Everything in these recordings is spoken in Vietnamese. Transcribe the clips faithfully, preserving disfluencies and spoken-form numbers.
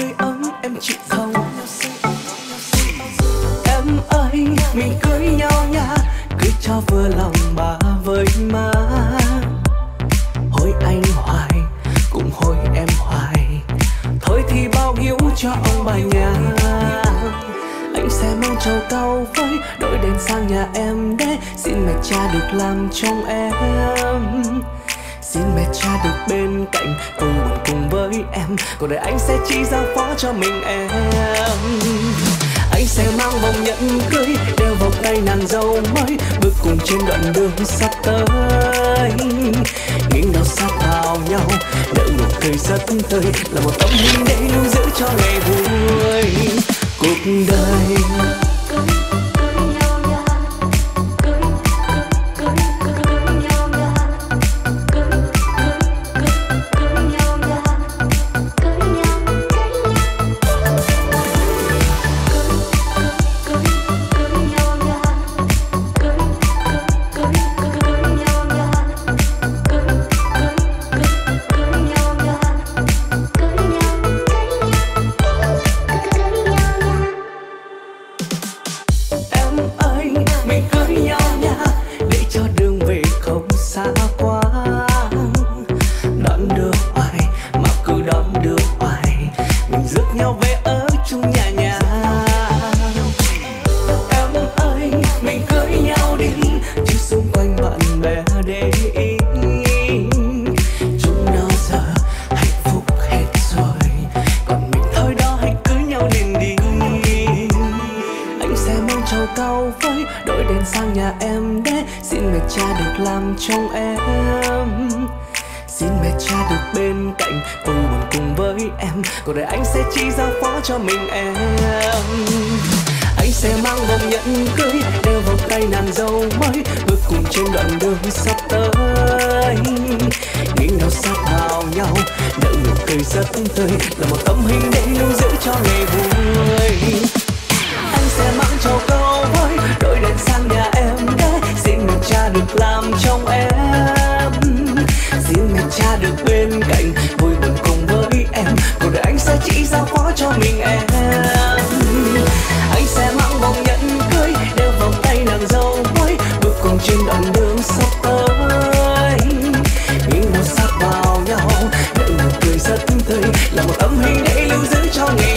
sưởi ấm em chịu không? Em ơi mình cưới nhau nha, cưới cho vừa lòng bà với má. Hối anh hoài cũng hối em hoài, thôi thì bao hiếu cho ông bà nhà. Anh sẽ mang trầu cau với đội đèn sang nhà em để xin mẹ cha được làm chồng em. Xin mẹ cha được bên cạnh cùng buồn cùng với em, cuộc đời anh sẽ chỉ giao phó cho mình em. Anh sẽ mang vòng nhẫn cưới đeo vào tay nàng dâu mới, bước cùng trên đoạn đường sắp tới. Những đau sát vào nhau, nở nụ cười rất tươi, là một tấm hình để lưu giữ cho ngày vui cuộc đời. Những màu sắc vào nhau, đợi nụ cười rất tươi, là một tấm hình để lưu giữ cho ngày.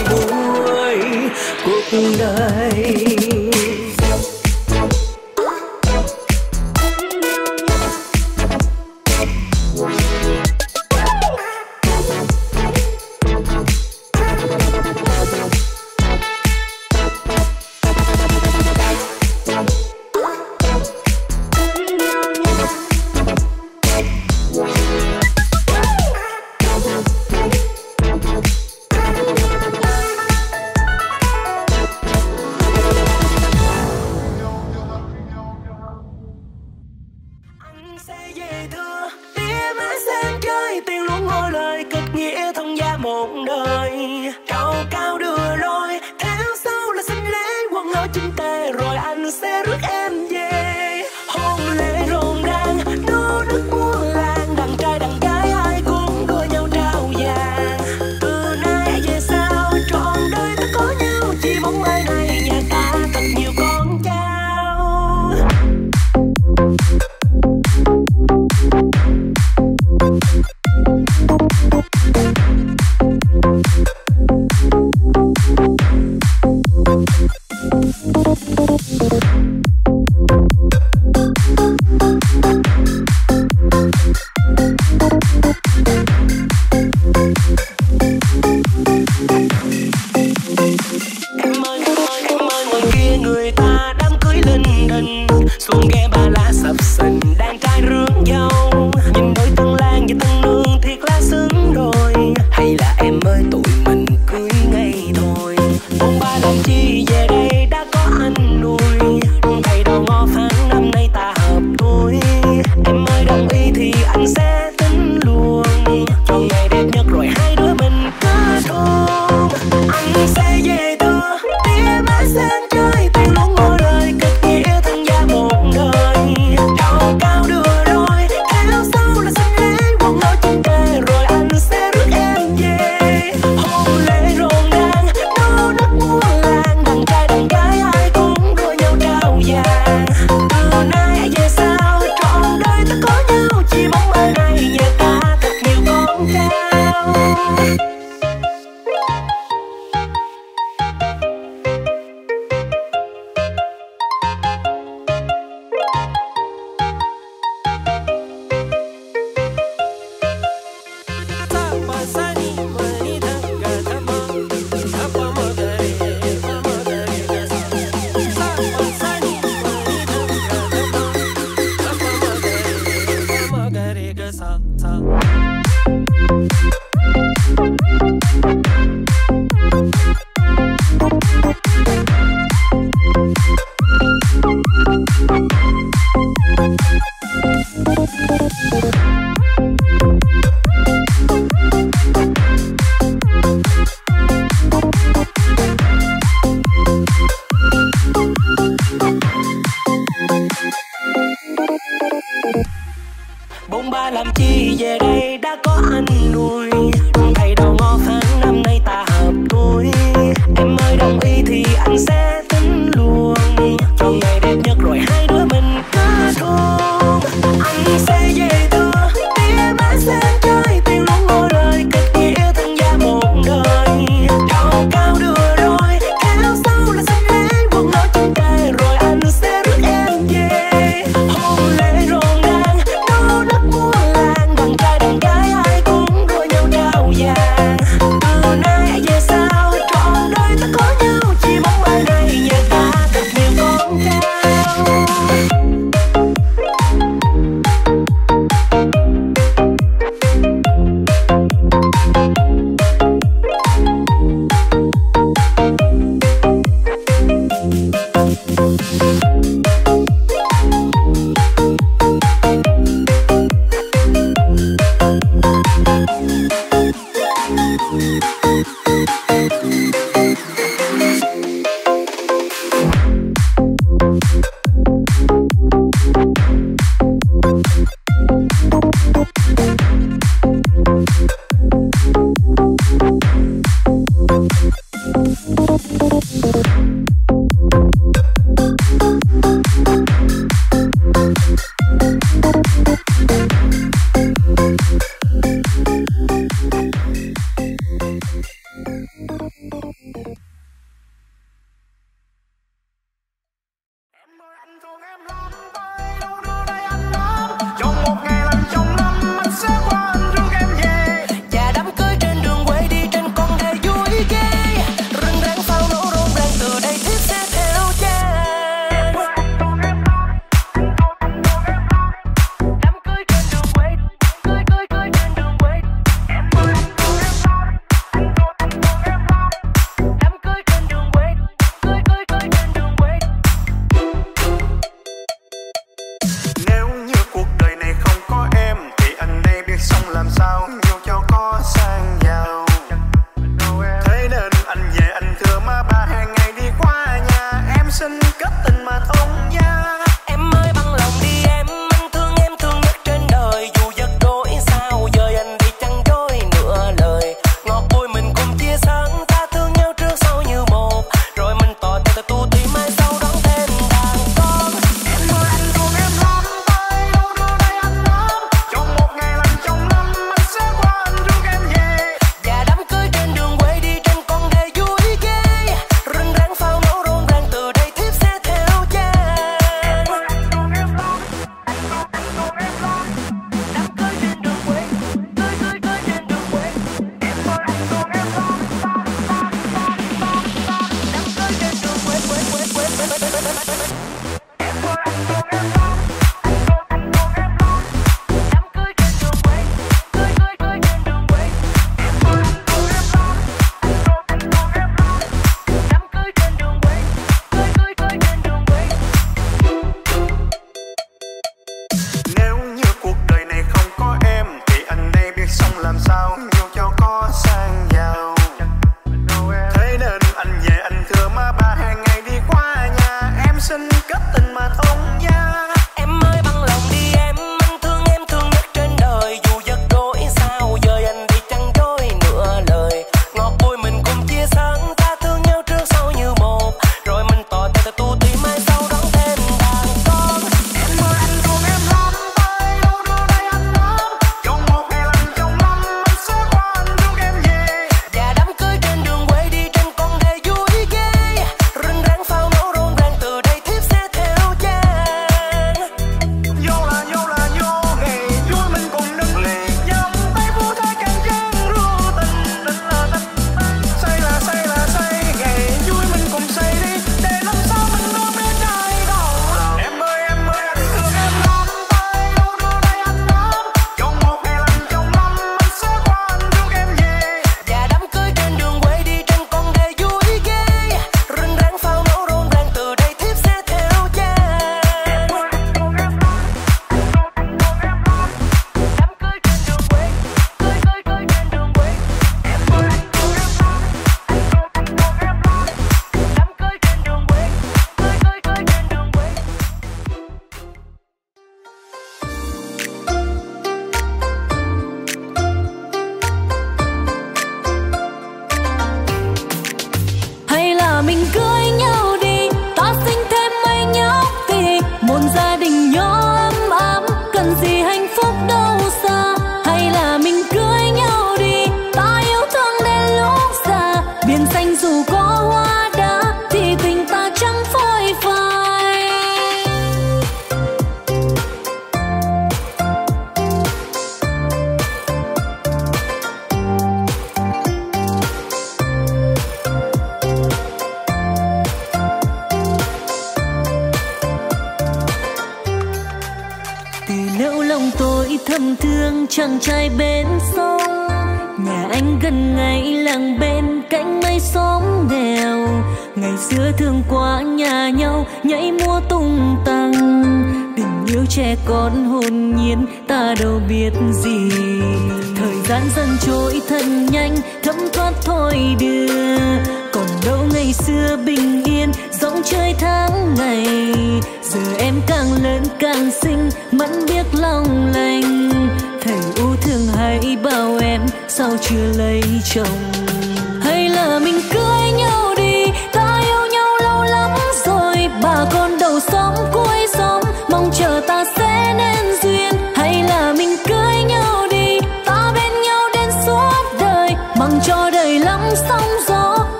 cho đời lắm sóng gió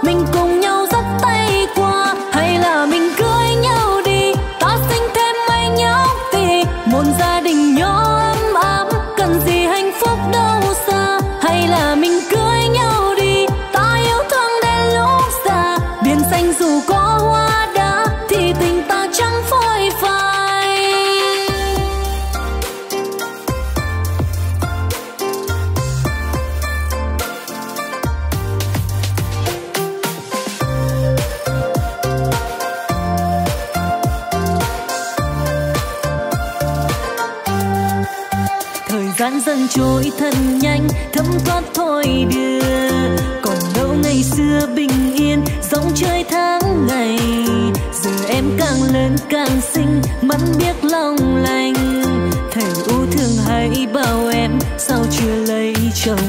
cạn dần trôi thân nhanh thấm thoát thôi đưa. Còn đâu ngày xưa bình yên sống chơi tháng ngày, giờ em càng lớn càng xinh mẫn biết lòng lành. Thầy u thương hãy bảo em sao chưa lấy chồng,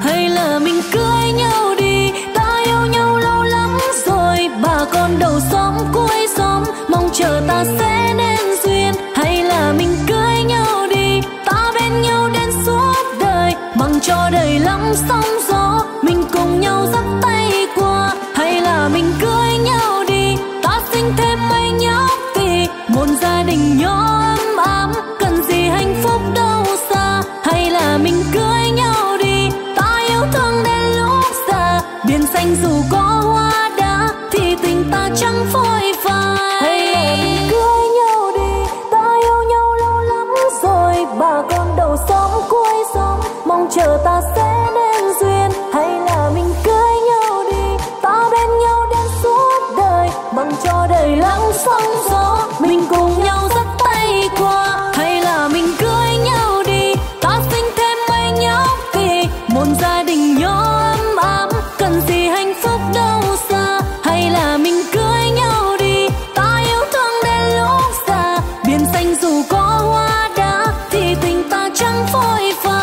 hay là mình cưới nhau đi, ta yêu nhau lâu lắm rồi. Bà con đầu xóm cuối xóm mong chờ ta sẽ nên duyên, hay là mình cưới nhau đi, ta bên nhau đến suốt đời. Mong cho đời lắm sóng gió mình cùng nhau dắt tay qua, hay là mình cưới nhau đi, ta sinh thêm mấy nhóc thì một gia đình nhỏ ấm ấm, cần gì hạnh phúc đâu xa. Hay là mình cưới nhau đi, ta yêu thương đến lúc già, biển xanh dù có hoa đá thì tình ta chẳng phôi phai. Hay là mình cưới nhau đi, ta yêu nhau lâu lắm rồi. Bà con đầu xóm cuối xóm mong chờ ta sẽ nên duyên, hay là mình cưới nhau đi, ta bên nhau đến suốt đời. Mong cho đời lắng sóng gió mình cùng nhau dắt tay qua, hay là mình cưới nhau đi, ta sinh thêm mấy nhóc thì một gia đình nhỏ ấm ấm, cần gì hạnh phúc đâu xa. Hay là mình cưới nhau đi, ta yêu thương đến lúc già, biển xanh dù có hoa đá thì tình ta chẳng phôi phai.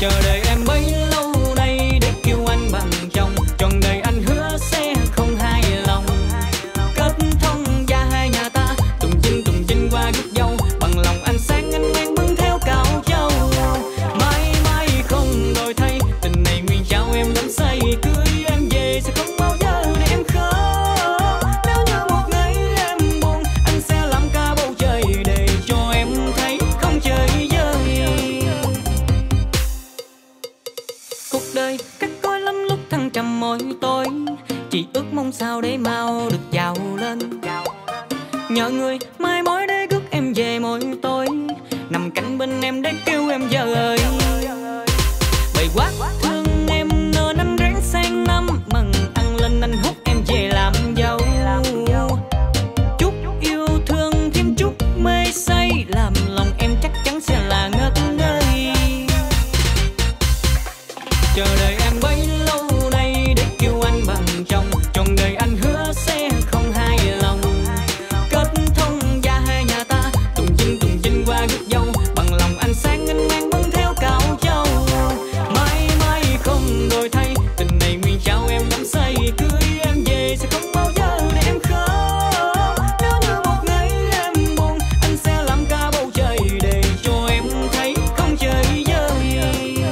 Chờ đợi em bấy lâu nay để kêu anh bằng chồng, trọn đời anh hứa sẽ không hài lòng. Kết thông gia hai nhà ta, tùng chinh tùng chinh qua gốc dâu, bằng lòng anh sáng anh mang bưng theo cạo châu. Mãi mãi không đổi thay, tình này nguyên trao em đắm say, cưới em về sẽ không bao giờ để em khóc. Nếu như một ngày em buồn, anh sẽ làm cả bầu trời để cho em thấy không chơi dơi. Cách coi lắm lúc thăng trầm môi tôi, chỉ ước mong sao để mau được giàu lên. Nhờ người mai mối để gước em về môi tôi, nằm cạnh bên em để kêu em giờ ơi. Bày quá thương em nửa năm ráng sang năm, mừng ăn lên anh hút em về làm dâu. Chút yêu thương thêm chút mê say, làm lòng em chắc chắn sẽ là ngất ngây. Chờ đợi em bấy lâu nay để kêu anh bằng chồng, trọn đời anh hứa sẽ không hài lòng. Kết thông gia hai nhà ta, tùng chinh tùng chinh qua gốc dâu, bằng lòng anh sáng anh mang bưng theo cạo châu. Mãi mãi không đổi thay, tình này nguyên trao em đắm say, cưới em về sẽ không bao giờ để em khóc. Nếu như một ngày em buồn, anh sẽ làm cả bầu trời để cho em thấy không chơi dơi.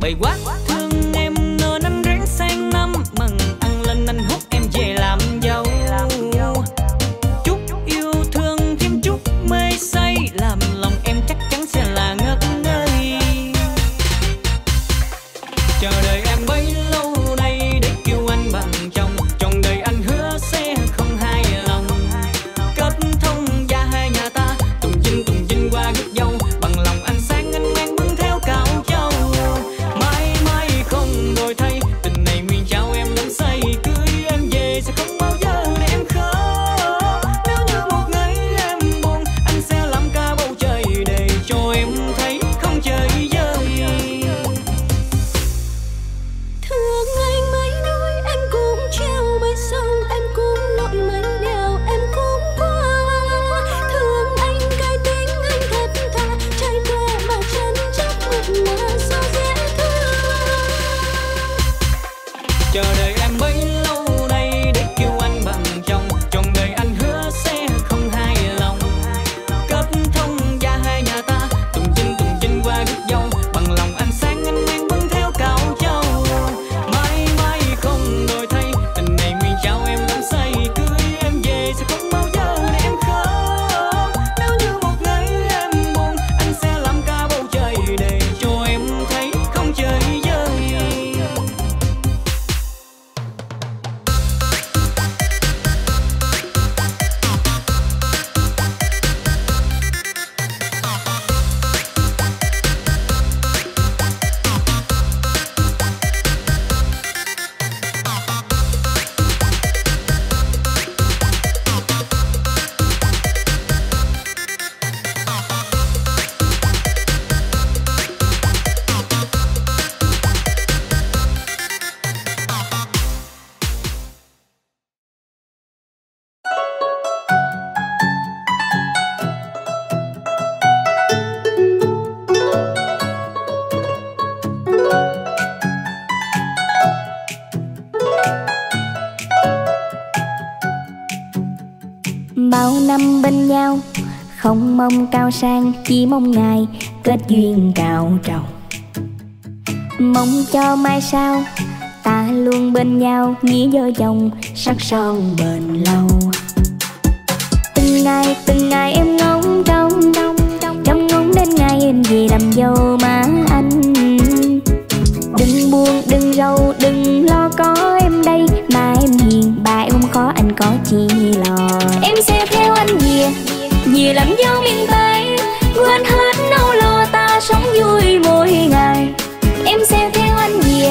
Bày quá thương em nửa năm ráng sang năm, mừng ăn lên anh hút em về làm dâu. Chút yêu thương thêm chút mê say, làm lòng em chắc chắn sẽ là ngất ngây. Chờ đợi em bấy lâu nay để kêu anh bằng chồng, trọn đời anh hứa sẽ không hài lòng. Kết thông gia hai nhà ta, tùng chinh tùng chinh qua gốc dâu, bằng lòng anh sáng anh mang bưng theo cạo châu. Đổi thay, tình này nguyên trao em đắm say, cưới em về sẽ không bao giờ để em khóc. Nếu như một ngày em buồn, anh sẽ làm cả bầu trời để cho em thấy không chơi dơi. chờ đợi em bấy lâu nay để kêu anh bằng chồng, chồng đời anh hứa sẽ không hài lòng. Kết thông gia hai nhà ta, tùng chinh tùng chinh qua gốc dâu, bằng lòng anh sáng anh mang bưng theo cào châu. Mãi mãi không đổi thay, tình này nguyên trao em đắm say, cưới em về sẽ không bao giờ để em khóc. Nếu như một ngày em buồn, anh sẽ làm cả bầu trời để cho em thấy không chơi dơi. Không mong cao sang, chỉ mong ngày kết duyên cao trầu. Mong cho mai sau ta luôn bên nhau, nghĩa vợ chồng sắc son bền lâu. Từng ngày từng ngày em ngóng trông, trông ngóng đến ngày em về làm dâu má anh. Đừng buồn đừng rầu đừng lo, có em đây mà em hiền. Bà em không có anh có chi lo, em sẽ theo anh về. Vì làm dâu miền Tây, quên hết nỗi lo, ta sống vui mỗi ngày. Em sẽ theo anh về,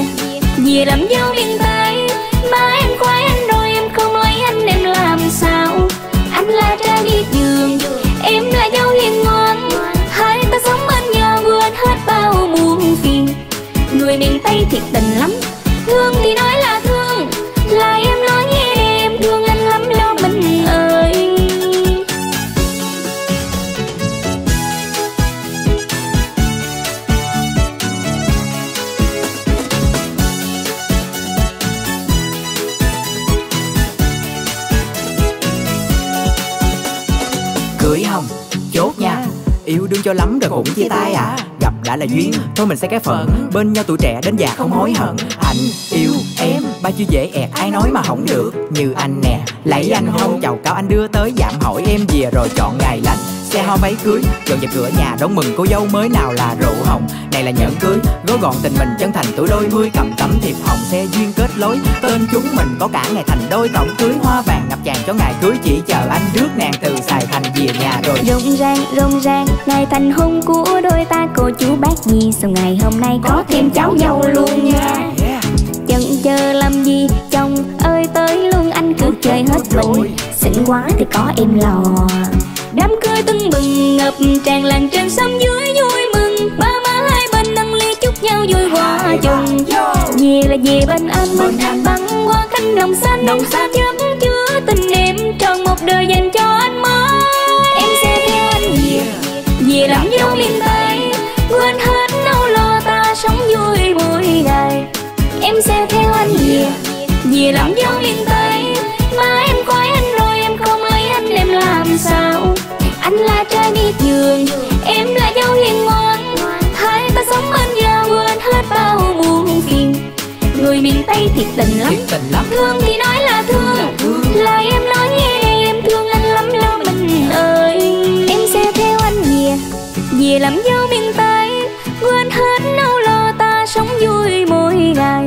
vì làm dâu miền Tây. Ba em khoái anh rồi, em không lấy anh em làm sao? Anh là trai biết giường, em là dâu hiền ngoan. Hai ta sống bên nhau, quên hết bao muôn phiền. Người miền Tây thiệt tình lắm, thương thì nói là thương, là em nói nghe để em thương anh lắm lo mình ơi. Cưới không? Chốt nha. Yêu đương cho lắm rồi cũng chia tay à? Gặp đã là duyên, thôi mình sẽ cái phận. Bên nhau tuổi trẻ đến già không hối hận. Anh yêu em, ba chữ dễ ẹt, ai nói mà không được. Như anh nè, lấy anh hôn, chầu cao anh đưa tới dạm hỏi em về rồi chọn ngày lành. Xe hoa váy cưới, dọn dẹp cửa nhà đón mừng cô dâu mới nào là rượu hồng. Này là nhẫn cưới, gói gọn tình mình chân thành tuổi đôi mươi, cầm tấm thiệp hồng xe duyên kết lối. Tên chúng mình có cả ngày thành đôi, tổng cưới hoa vàng ngập tràn cho ngày cưới, chỉ chờ anh rước nàng từ Sài Thành về nhà rồi. Rộn ràng rộn ràng ngày thành hôn của đôi ta, cô chú bác gì sau ngày hôm nay có, có thêm cháu dâu luôn nha. Yeah. Chần chờ làm gì chồng ơi tới luôn, anh cứ chơi hết rồi. Xịn quá thì có em lò. Đám cưới tưng bừng ngập tràn làng trên xóm dưới vui mừng, ba má hai bên nâng ly chúc nhau vui hòa chung. Về là về bên anh, bên anh băng qua cánh đồng xanh, đồng xanh chấm chứa tình em tròn một đời dành cho anh mới. Em sẽ theo anh về, về làm dâu miền Tây, quên hết nỗi lo, ta sống vui mỗi ngày. Em sẽ theo anh về, về làm dâu miền Tây, mà em coi anh rồi em không lấy anh em làm sao? Anh là trai biết giường, em là dâu hiền ngoan. Hai ta sống bên nhau, quên hết bao buồn phiền. Người miền Tây thiệt tình lắm, thiệt tình lắm. Thương thì nói là thương, là, thương. Là em nói nghe đây, em thương anh lắm lo mình ơi. Em sẽ theo anh về, về làm dâu miền Tây, quên hết nỗi lo, ta sống vui mỗi ngày.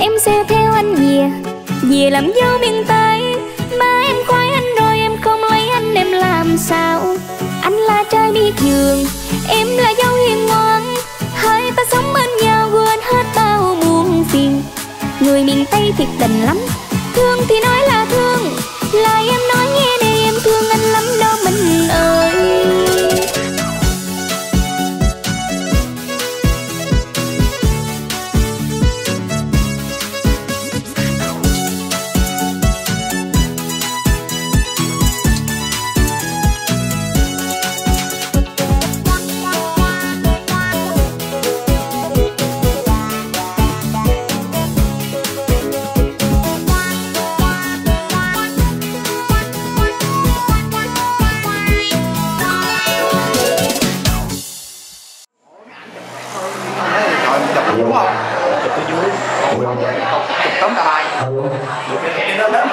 Em sẽ theo anh về, về làm dâu miền Tây, mà em khoái anh rồi em không lấy anh em làm sao? Anh là trai biết giường, em là dâu hiền ngoan. Hai ta sống bên nhau, quên hết bao muôn phiền. Người miền Tây thiệt tình lắm, thương thì nói là thương, là em nói nghe đây em thương anh lắm đó mình ơi. tóm cả bài nó đến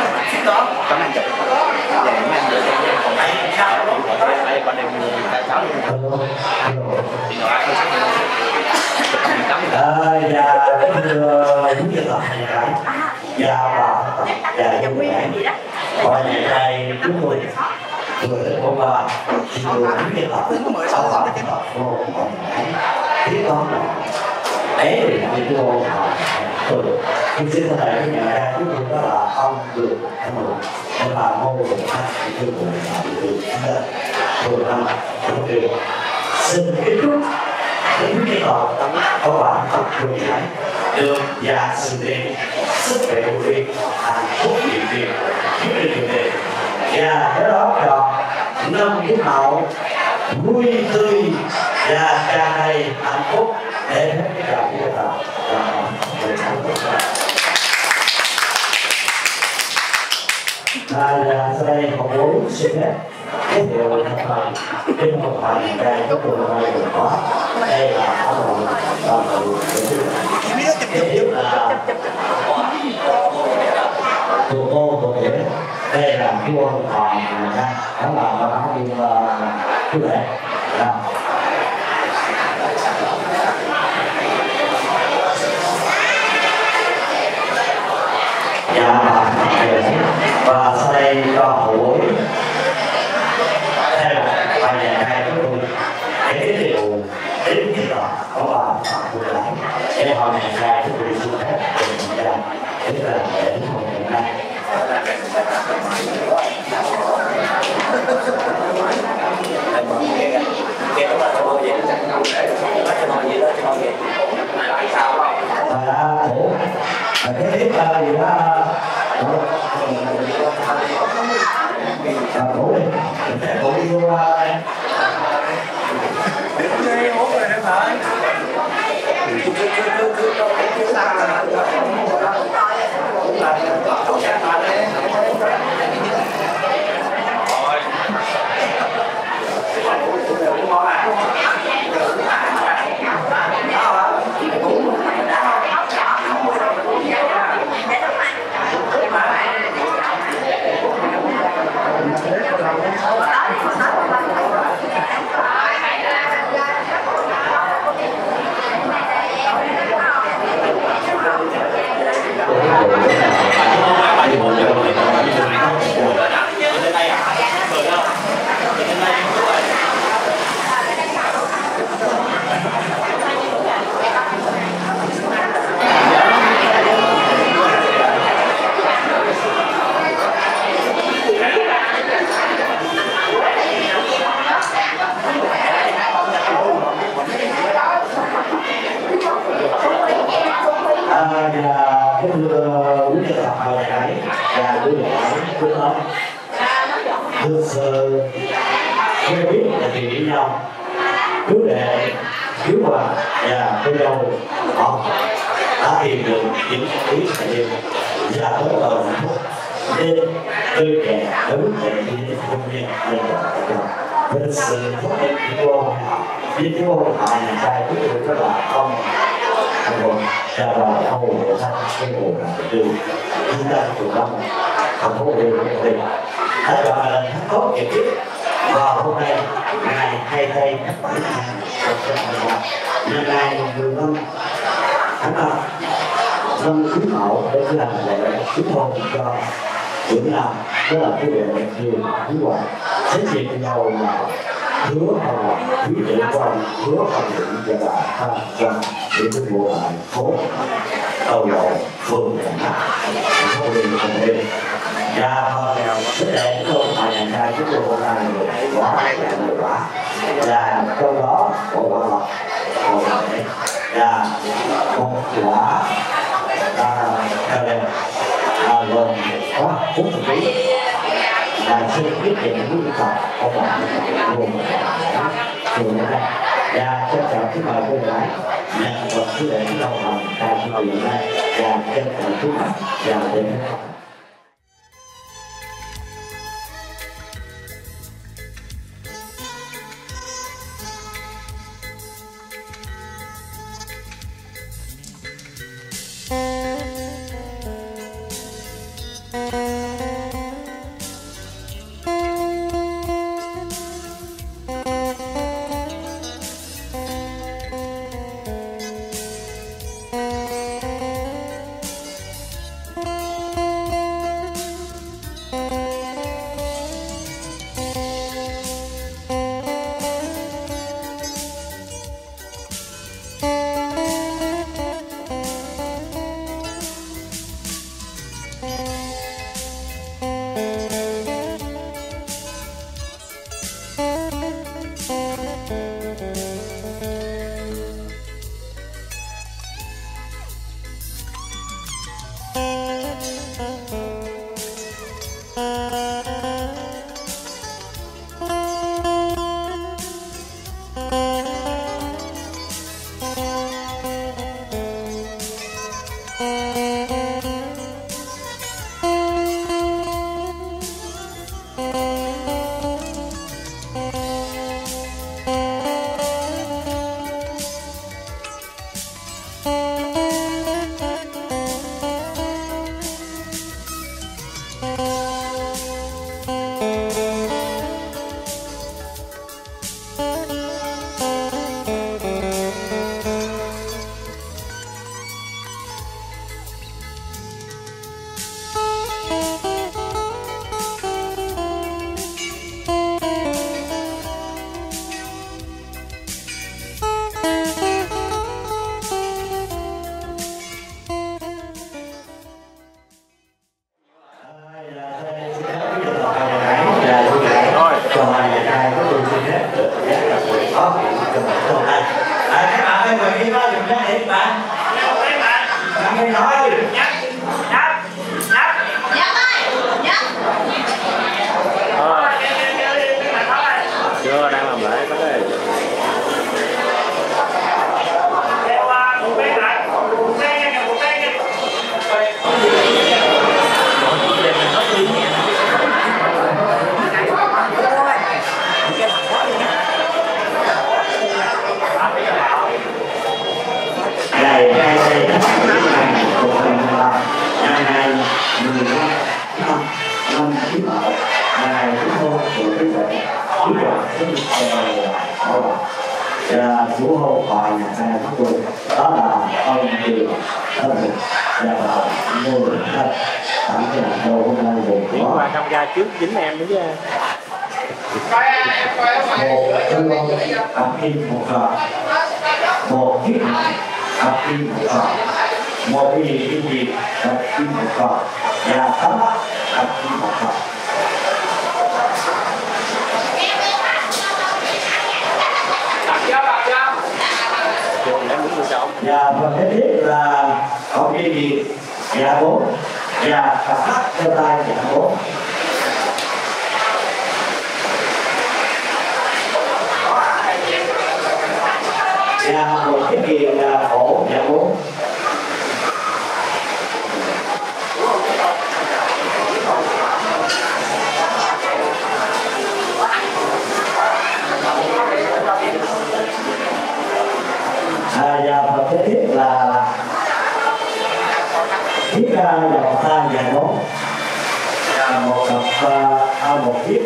đó tấm anh chụp để mang được còn đây đây còn đây tài sáu tôi cũng xin thưa thầy nhà ra cuối cùng đó là không được ăn mượn nên là ngô được ăn thì tôi cũng là được ăn tôi ăn tôi được xin kết thúc đến cái tòa có bạn tập trung lại đường và sự tiền sức khỏe của việc hạnh phúc nhiều việc giúp được nhiều việc và cái đó là năm phút hậu vui tươi và tràn đầy hạnh phúc để hết cái đạo của ta. Và sau đây một bốn xin phép giới thiệu thành phần trên một phần trang các trường này được có đây là có một đoàn tụ để giúp là tụ cô tụ nghĩa đây là chú ông còn nha đó là nó nói như chú lễ và sau đây cho hội theo và nhà hai chúng tôi để giới thiệu đến cái tòa có bà Phạm Thị Lãnh để họ nhà hai chúng tôi xin phép cùng nhau đến là để hội hiện nay và kế tiếp là gì đó Thank you. của hội họa nhà văn của tôi, đó là ông Điều Thân Bình và Ngô Đình Thất. Cảm ơn các bạn hôm nay về của họ tham gia trước chính em nữa chứ. Một thương ông tập kim một cờ, một thiết tập kim một cờ, một cái gì cái gì tập kim một cờ, và tấm tập kim một cờ. Và phần kế tiếp là có cái gì giả bố và tập hát theo tay giả bố. Và một cái gì là khổ giả bố. Dòng ta dài bốn một cặp a một chiếc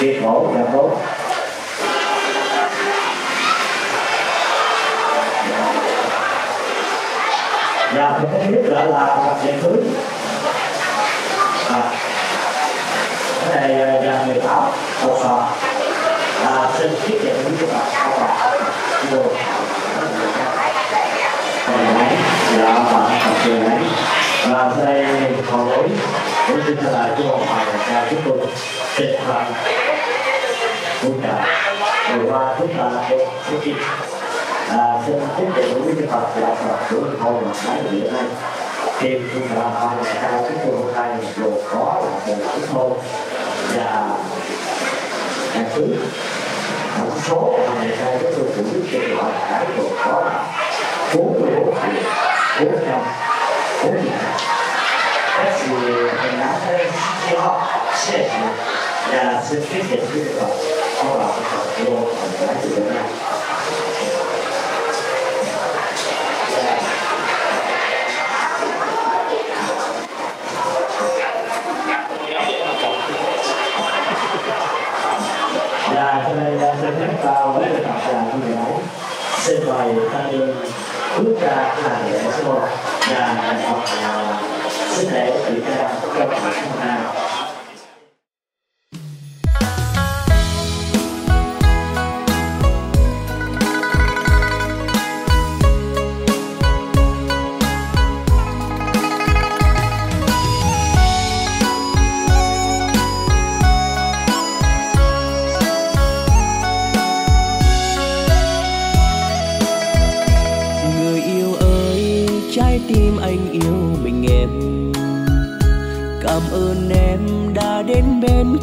kiệt cổ dài bốn và cái tiếp nữa là cặp dây cưới à, cái này là người tháo một sọ là sinh chiếc dây cưới của bạn. Và sau đây còn lối cũng xin trả lại cho hội họa nhà văn chúng tôi trịnh Hoàng Quân Trà vừa qua chúng ta được chương trình xin tiếp tục với cái tập giải thuật của hội họa nhà văn hiện nay. Tìm Quân Trà hội nhà văn chúng tôi hôm nay gồm có là từ Lãnh Thôn và Đàn Cứ. Tổng số hội nhà văn chúng tôi cũng biết trên hội họa nhà văn có là bốn mươi bốn triệu bốn trăm bốn mươi các sự hành lá thêm khi họ sẽ là sự tiết kiệm của họ không là một phần của phần lá từ Việt Nam. Và sau đây là xin phép tao với tập đoàn của người ấy xin mời ta đi bước ra cái làng nghệ số một. Và đại học sức khỏe tự trang trong các bạn hôm nay.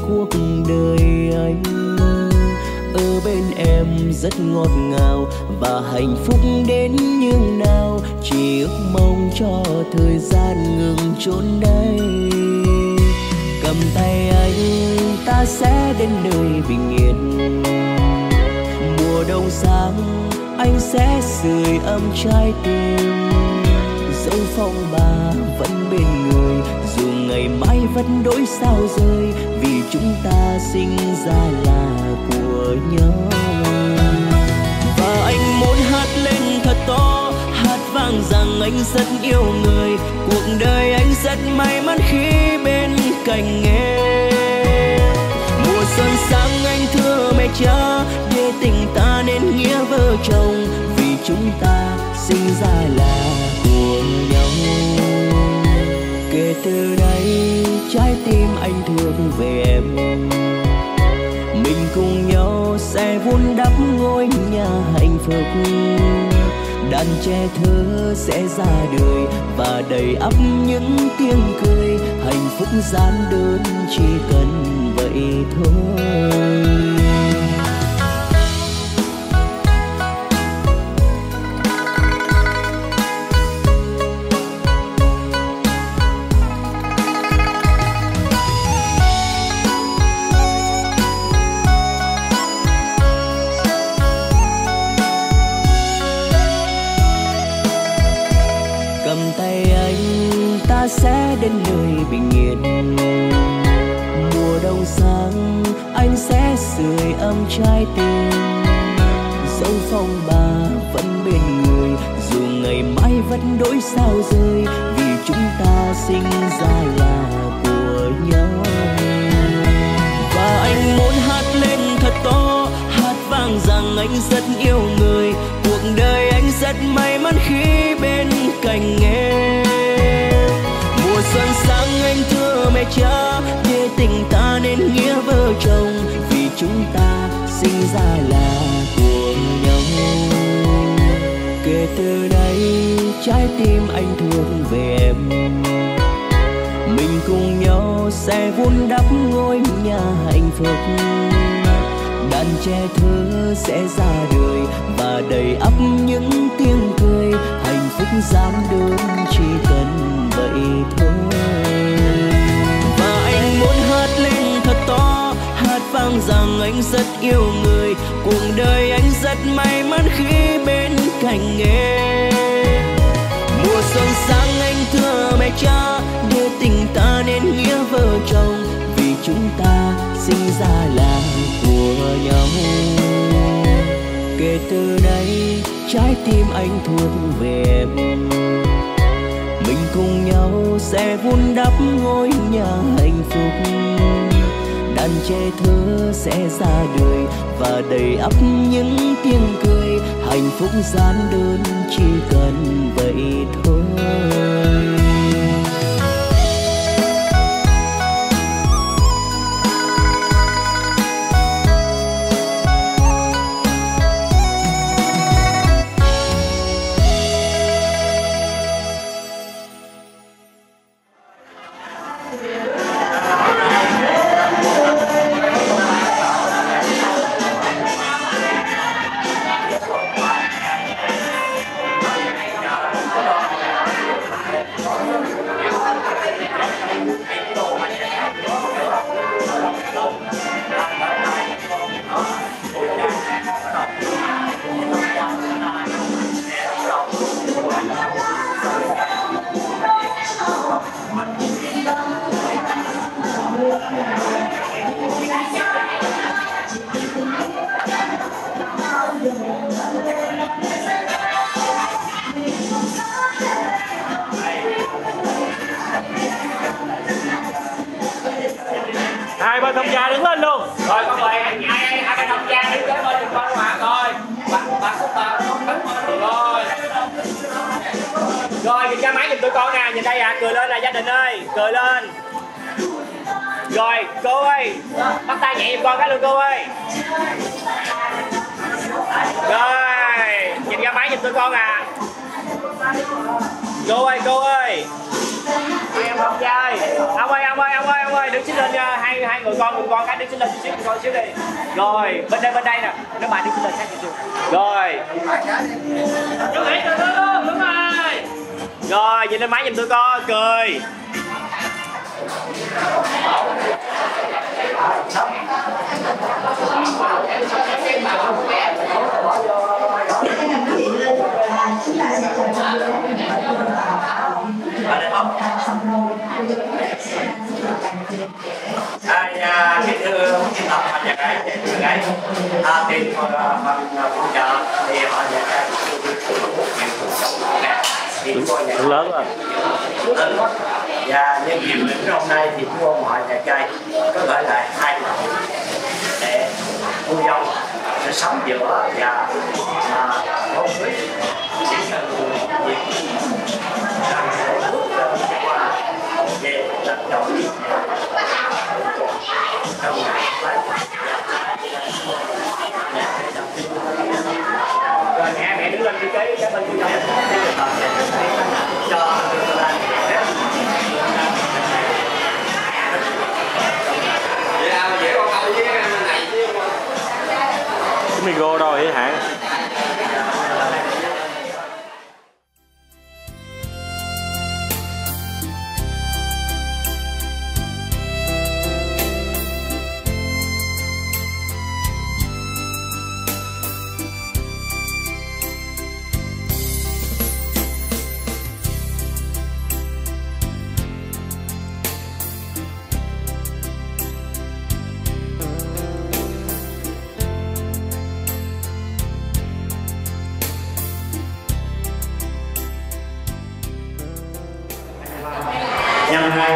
Cuộc đời anh ở bên em rất ngọt ngào và hạnh phúc đến nhường nào, chỉ ước mong cho thời gian ngừng trốn đây. Cầm tay anh ta sẽ đến nơi bình yên, mùa đông sáng anh sẽ sưởi ấm trái tim. Dẫu phong ba vẫn bên người, dù ngày mai vẫn đổi sao rơi, vì chúng ta sinh ra là của nhau. Và anh muốn hát lên thật to, hát vang rằng anh rất yêu người, cuộc đời anh rất may mắn khi bên cạnh em. Mùa xuân sáng anh thưa mẹ cha, để tình ta nên nghĩa vợ chồng, vì chúng ta sinh ra là của nhau. Kể từ nay trái tim anh thương về em, mình cùng nhau sẽ vun đắp ngôi nhà hạnh phúc. Đàn trẻ thơ sẽ ra đời và đầy ắp những tiếng cười, hạnh phúc giản đơn chỉ cần vậy thôi. Sẽ đến nơi bình yên, mùa đông sáng anh sẽ sưởi ấm trái tim. dẫu phong ba vẫn bên người, dù ngày mai vẫn đổi sao rơi, vì chúng ta sinh ra là của nhau. Và anh muốn hát lên thật to, hát vang rằng anh rất yêu người, cuộc đời anh rất may mắn khi bên cạnh em. Mùa xuân sang anh thưa mẹ cha, để tình ta nên nghĩa vợ chồng, vì chúng ta sinh ra là của nhau. Kể từ đây trái tim anh thương về em, mình cùng nhau sẽ vun đắp ngôi nhà hạnh phúc. Đàn trẻ thơ sẽ ra đời và đầy ắp những tiếng cười, hạnh phúc dám đơn chỉ cần vậy thôi. Và anh muốn hát lên thật to, hát vang rằng anh rất yêu người, cuộc đời anh rất may mắn khi bên cạnh em. Mùa xuân sang anh thưa mẹ cha, đưa tình ta nên nghĩa vợ chồng, vì chúng ta sinh ra là của nhau. Kể từ đây trái tim anh thuộc về em, mình cùng nhau sẽ vun đắp ngôi nhà hạnh phúc. Đàn trẻ thơ sẽ ra đời và đầy ắp những tiếng cười, hạnh phúc giản đơn chỉ cần vậy thôi. Lớn rồi. Và nhân dịp lễ hôm nay thì chúng ông mọi nhà trai có gửi lại hai mẫu để cô dâu sẽ sống giữa và hôn quý. Rồi nghe mẹ đứng lên đi cái cái bên cô dâu. Cái micro đâu vậy hả? năm hai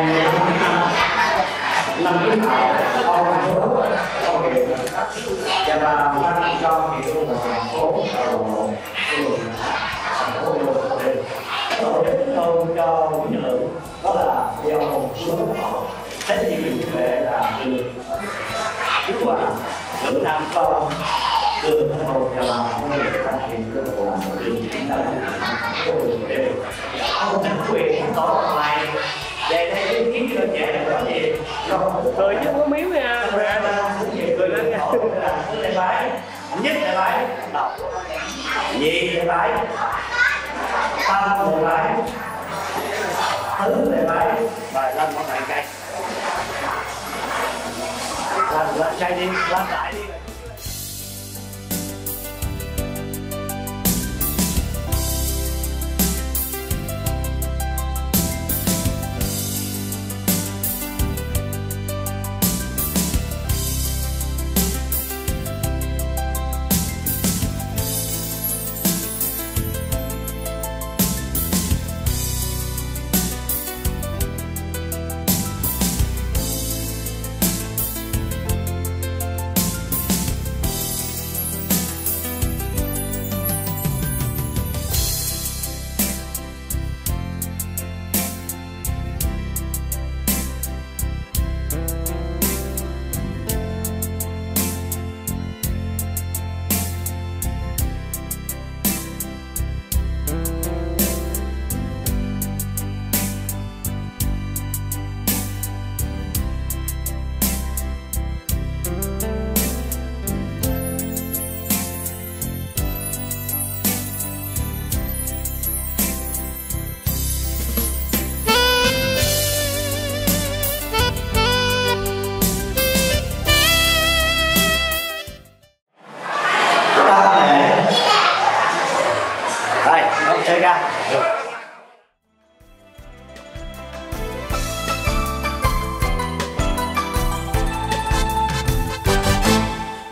năm năm và bà Phan Châu thì tôi là thành phố thành phố tôi cho phụ nữ đó là gieo hồng xuống thế thì mình sẽ là được kết quả được nam con được hồng và bà người ta thì được là được chúng ta đều không nắm quyền có ngoài để thấy kiến cho trẻ là có gì rồi chứ có miếu nha bài nhất là bài đọc nhị là bài tam là bài tứ là bài và năm là bài cây làm lại cây đi làm lại đi.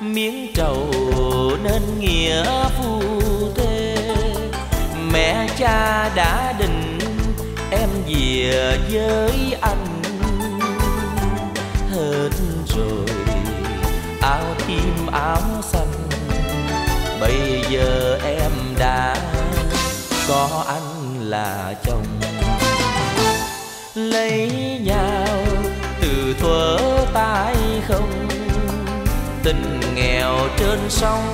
Miếng trầu nên nghĩa phu thê, mẹ cha đã định em về với anh. Hết rồi áo tím áo xanh, bây giờ em đã có anh là chồng. Lấy nhau từ thuở tay không, tình nghèo trên sông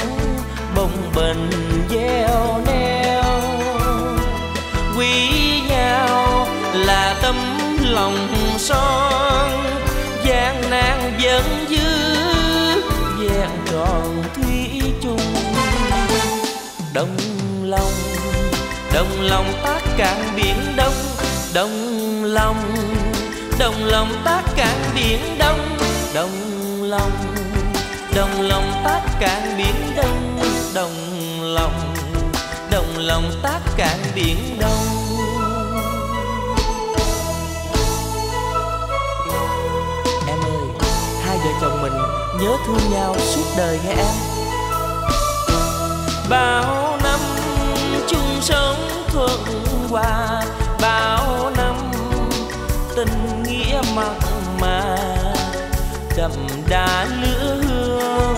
bồng bềnh gieo neo. Quý nhau là tấm lòng son, gian nan vẫn giữ vẹn tròn thủy chung. Đồng lòng, đồng lòng tác cạn biển Đông. Đồng lòng, đồng lòng tác cạn biển Đông. Đồng lòng, đồng lòng tác cạn biển Đông. Đồng lòng, đồng lòng tác cạn biển Đông. Em ơi, hai vợ chồng mình nhớ thương nhau suốt đời nghe em. Bao năm chung sống thuận hòa, bao năm tình nghĩa mặn mà đậm đà lứa hương.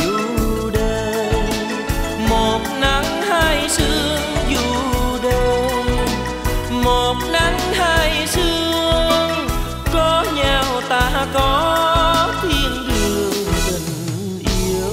Dù đời một nắng hai sương, dù đời một nắng hai sương, có nhau ta có thiên đường tình yêu.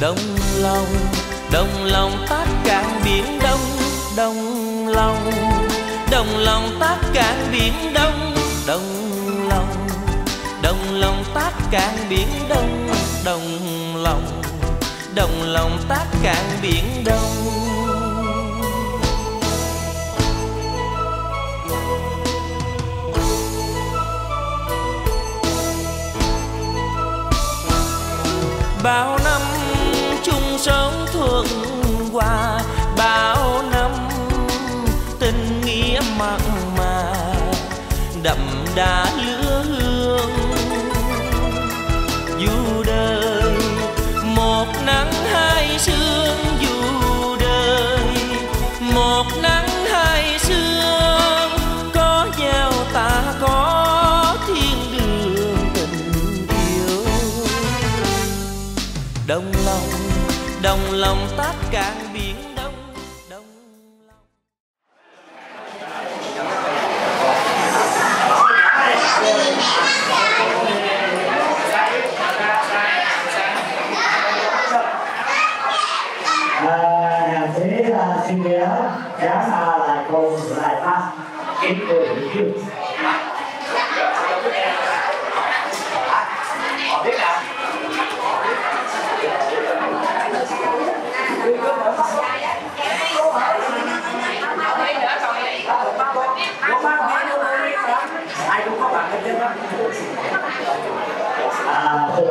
Đồng lòng, đồng lòng tác cạn biển Đông. Đồng lòng, đồng lòng tác cạn biển Đông. Đồng lòng, đồng lòng tác cạn biển Đông. Đồng lòng, đồng lòng tác cạn biển đông. Bao năm chung sống thuận hòa, bao năm tình nghĩa mặn mà đậm đà lứa hương. Dù đời một nắng hai sương, dù đời một nắng hai sương, có nhau ta có thiên đường tình yêu. Đồng lòng, đồng lòng tác cạn biển đông. Đồng lòng. À, nhà sĩ là xin ghé giá xa lại cùng lại ta kính cười hữu. À, xin mời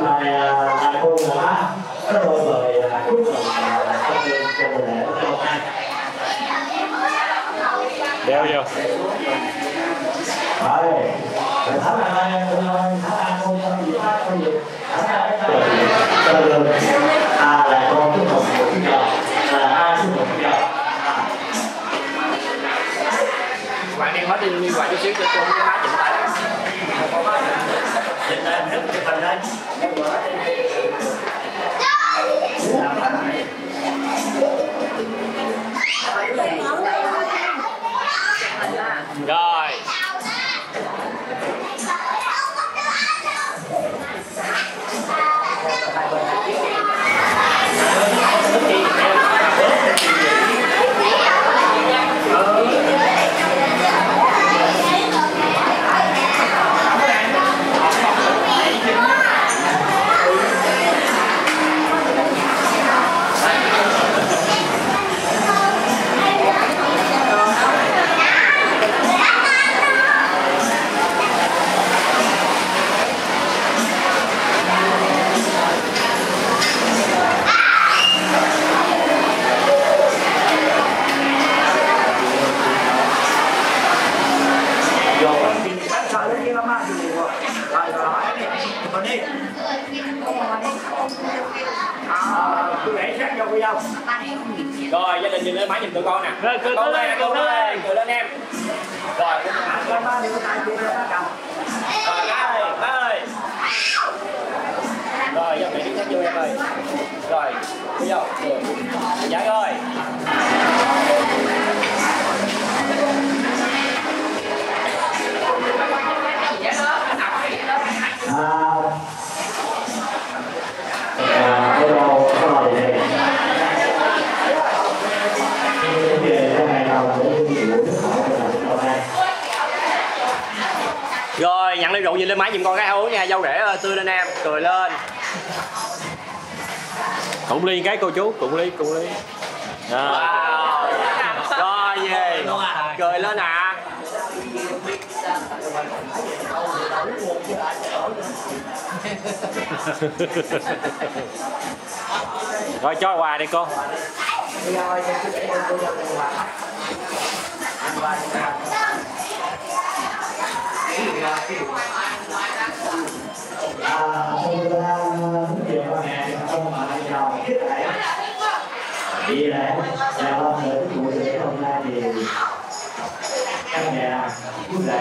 đại cô đã rất đôi mời Cúc Hồng tập trung cho buổi lễ hôm nay. Đeo vô. Rồi, để tháng này em cũng tháng ăn không có gì khác không gì. À, đại cô Cúc Hồng của chúng ta là ai Cúc Hồng của ta? Bạn đem hết đi như vậy chút xíu cho cô cái má chỉnh tay. Chỉnh tay nước cho mình lên. Rồi. Rồi gia đình nhìn lên máy nhìn tụi con nè. Rồi cười lên, lên, cười lên, cười lên em. Rồi con ba đừng có tay kia nó cầm. Rồi má ơi, má ơi. Rồi giờ mẹ đi khách vô em ơi. Rồi bây giờ dạ rồi. À, hello, hello mọi người. Rồi nhận ly rượu nhìn lên máy giùm con cái hấu nha, dâu rễ tươi lên em, cười lên. Cụng ly cái cô chú, cụng ly, cụng ly. Rồi, wow. Rồi về, cười lên à. Rồi cho quà đi cô. Vì lẽ là con người của buổi lễ hôm nay thì các nhà cũng vậy,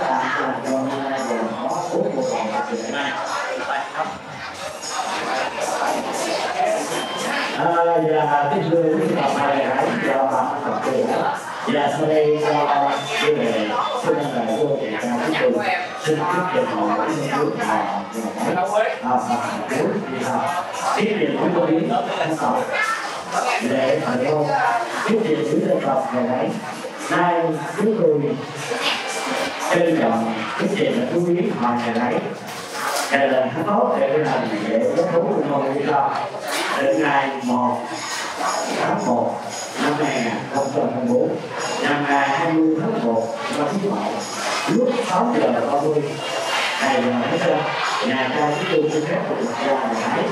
làm cho làm cho hôm nay mình có bốn cuộc họp và từ ngày nay. Và tiếp theo chúng ta phải hãy cho bạn tập trung. Và sau đây do chuyên đề xin mời cô chị Cao Thị Tường xin tiếp tục hỏi những câu hỏi của chị Hồng. Tiếp theo chúng tôi đến câu hỏi. Để thành công quyết định giữ dân tộc ngày nãy nay chúng tôi trân trọng quyết định là chú ý mà ngày nãy ngày là tháng tốt để làm để có thú của con người ta đến ngày một tháng một năm hai nghìn không trăm hai mươi tư, năm ngày hai mươi tháng một năm thứ Mậu, lúc sáu giờ ba mươi, ngày là hết giờ, nhà trai chúng tôi xin phép được ra Hải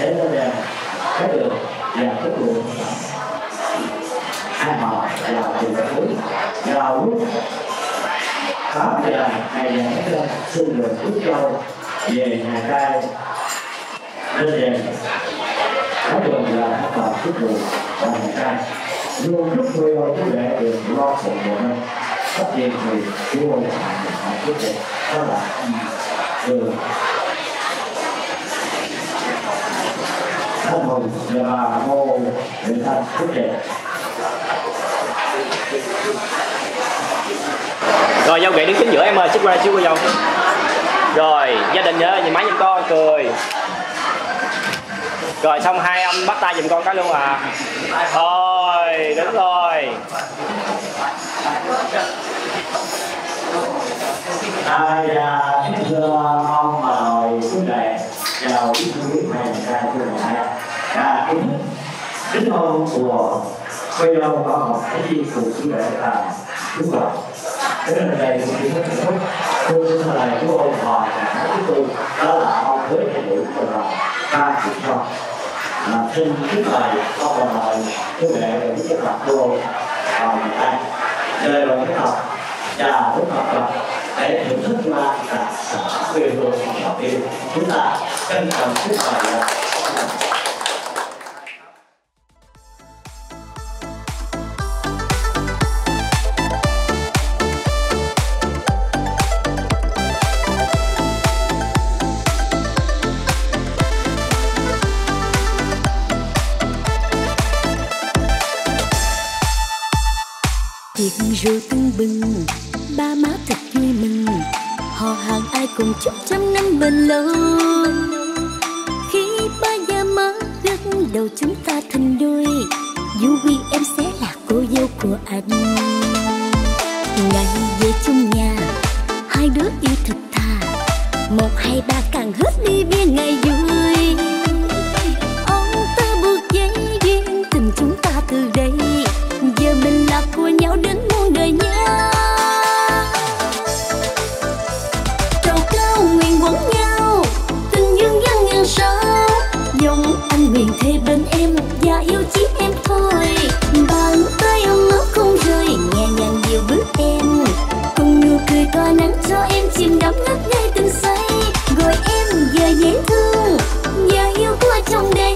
để lên đèn chất lượng và chất lượng hai họ là từ thứ vào lúc tám giờ ngày là hết giờ, xin được rút châu về nhà trai lên đèn chất lượng là học tập chất lượng và nhà trai luôn lúc người ơi chú đệ được lo sự của mình. Tất nhiên thì chú ơi hãy quyết định đó là từ thân hồn và ngô để thân quyết định. Rồi dâu ghệ đứng chính giữa em ơi, xích qua xíu qua dâu. Rồi gia đình nhớ nhìn máy giùm con cười. Rồi xong hai ông bắt tay giùm con cái luôn à. Thôi đúng rồi. Ai da, thưa ông mời quý đệ chào quý quý mẹ ra quý mẹ đã kính kính hôn của quê đâu có một cái gì của quý đệ là đúng rồi. Đến đây cũng chỉ có một chút tôi xin lời chú ôn hòa cả với tôi đó là ông với cái buổi của bà ta chỉ cho mà xin kính lời con bà mời quý đệ để biết mặt tôi vào người ta chơi vào cái học trà đúng học tập để thưởng thức qua cả xã quê hương của yêu chúng ta cân bằng sức khỏe. Tiệc rượu tưng bừng, ba má thật vui mừng, họ hàng ai cùng chúc trăm năm bền lâu. Khi ba gia má gật đầu chúng ta thành đôi, dù vì em sẽ là cô dâu của anh. Ngày về chung nhà, hai đứa yêu thật thà, một hai ba càng hết đi bia ngày vui. Ông ta buộc giấy duyên tình chúng ta từ đây, giờ mình là của nhau đến muôn đời nha. Trầu cao nguyện quấn nhau, tình dương dang ngàn sao. Dòng anh nguyện thề bên em và yêu chỉ em thôi. Bàn tay ôm ấp không rời, nhẹ nhàng dìu bước em. Cùng nụ cười tỏa nắng cho em chìm đắm ngất ngây tình say. Gọi em giờ dễ thương, giờ yêu qua trong đây.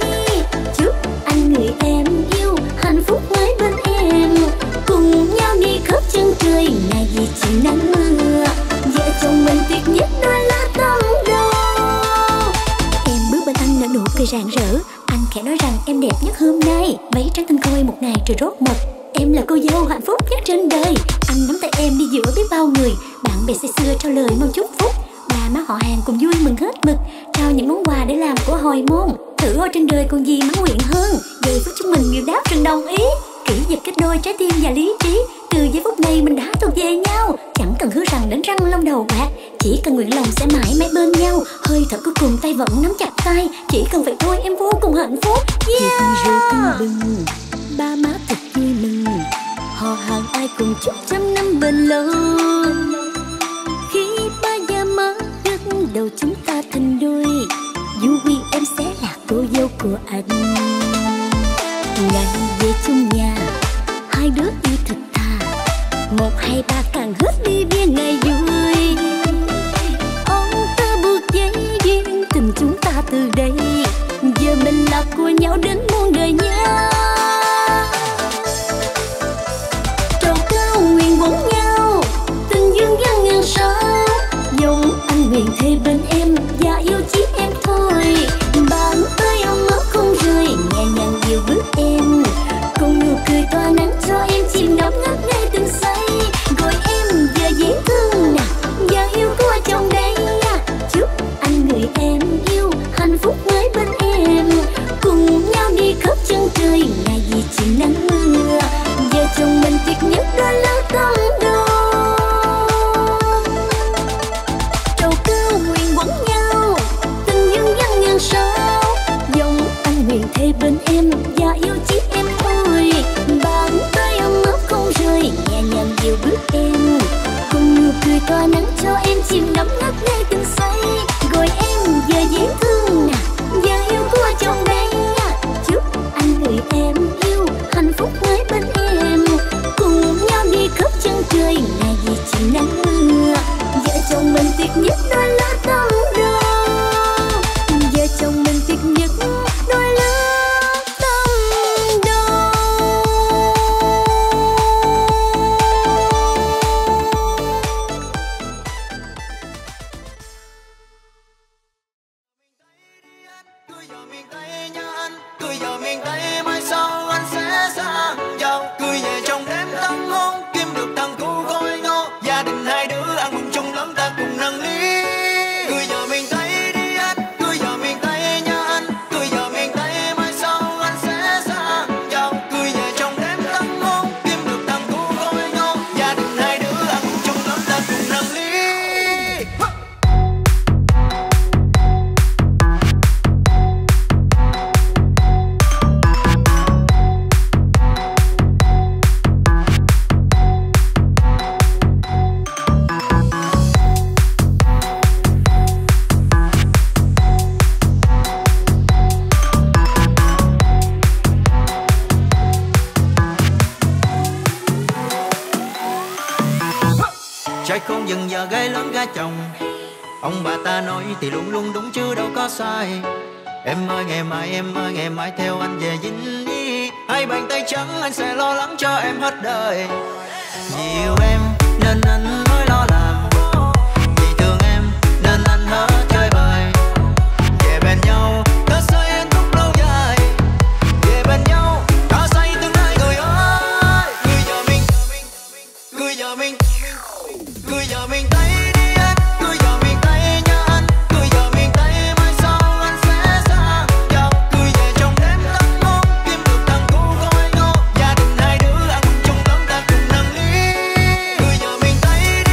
Chúc anh người em yêu hạnh phúc mãi bên em. Cùng nhau đi khắp chân trời, ngày gì chỉ nắng mưa, vợ chồng mình tuyệt nhất đôi lá tâm đầu. Em bước bên anh nở nụ cười rạng rỡ, anh khẽ nói rằng em đẹp nhất hôm nay. Váy trắng tinh khôi một ngày trời rốt mật, em là cô dâu hạnh phúc nhất trên đời. Anh nắm tay em đi giữa biết bao người, bạn bè say sưa trao lời mong chúc phúc. Bà má họ hàng cùng vui mừng hết mực, trao những món quà để làm của hồi môn. Thử hỏi trên đời còn gì mãn nguyện hơn, giây phút chúng mình đều đáp rằng đồng ý. Kỹ vật kết nối trái tim và lý trí, từ giây phút này mình đã thuộc về nhau. Chẳng cần hứa rằng đến răng long đầu bạc, chỉ cần nguyện lòng sẽ mãi mãi bên nhau. Hơi thở cuối cùng tay vẫn nắm chặt tay, chỉ cần vậy thôi em vô cùng hạnh phúc. Yeah. Bừng, ba má thật vui mừng, họ hàng ai cùng chúc trăm năm bền lâu. Khi ba gia má gật đầu chúng ta thành đôi, dù vì em sẽ là cô dâu của anh. Ngày về chung nhà, hai đứa yêu thật thà, một hai ba càng hết đi bia ngày vui. Ông ta buộc giấy duyên tình chúng ta từ đây, giờ mình là của nhau đến muôn đời nha. Trầu cao nguyện quấn nhau, tình dương dang ngàn sao. Dòng anh nguyện thề bên em và yêu chỉ em thôi. Bàn tay ôm ấp không rời, nhẹ nhàng dìu bước em. Cùng Trời không dừng giờ gái lớn gái chồng, ông bà ta nói thì luôn luôn đúng chứ đâu có sai. Em ơi ngày mai, em ơi ngày mai theo anh về Vinh đi. Hai bàn tay trắng anh sẽ lo lắng cho em hết đời. Vì yêu em nên anh mới lo làm, vì thương em nên anh hết chơi bời. Về bên nhau ta sẽ hạnh phúc lâu dài, về bên nhau ta xây tương lai người ơi. Người giờ mình, người giờ mình, người giờ mình thấy đi anh, người giờ mình thấy nhớ anh, người giờ mình thấy mai sau anh sẽ xa. Chào người về trong đêm tắm mông, kiếm được thằng cũ có ai ngô, gia đình hai đứa ăn chung lắm ta cùng nâng ly. Người giờ mình thấy đi.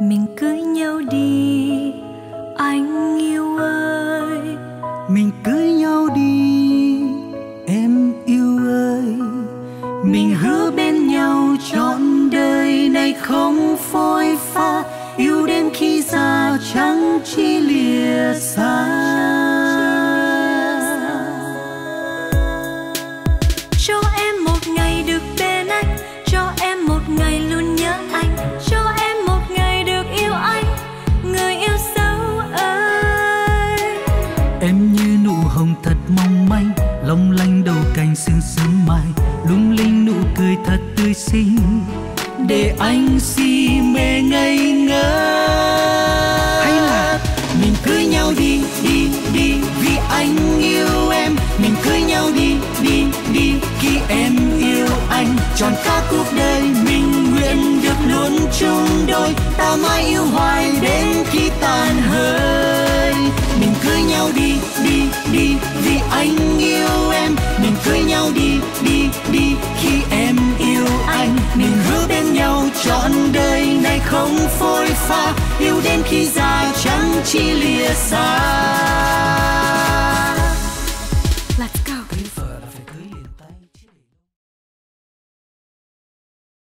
Mình cưới nhau đi anh yêu ơi, mình cưới nhau đi em yêu ơi, mình hứa bên nhau trọn đời này không phôi pha, yêu đến khi già chẳng chi lìa xa. Cho em một ngày được bên anh, cho em một ngày luôn nhớ anh, cho em một ngày được yêu anh, người yêu dấu ơi. Em như nụ hồng thật mong manh, long lanh đầu cành sương sớm mai, lung linh nụ cười thật tươi xinh, để anh si mê ngây ngơ. Hay là mình cưới nhau đi, đi, đi vì anh yêu em, mình cưới nhau đi, đi, đi khi em yêu anh, trọn cả cuộc đời mình nguyện được luôn chung đôi, ta mãi yêu hoài đến khi tàn hơi. Mình cưới nhau đi, đi, đi vì anh yêu em, mình cưới nhau đi, đi, đi khi em yêu anh, mình hứa bên nhau trọn đời này không phôi pha, yêu đến khi già chẳng chi lìa xa.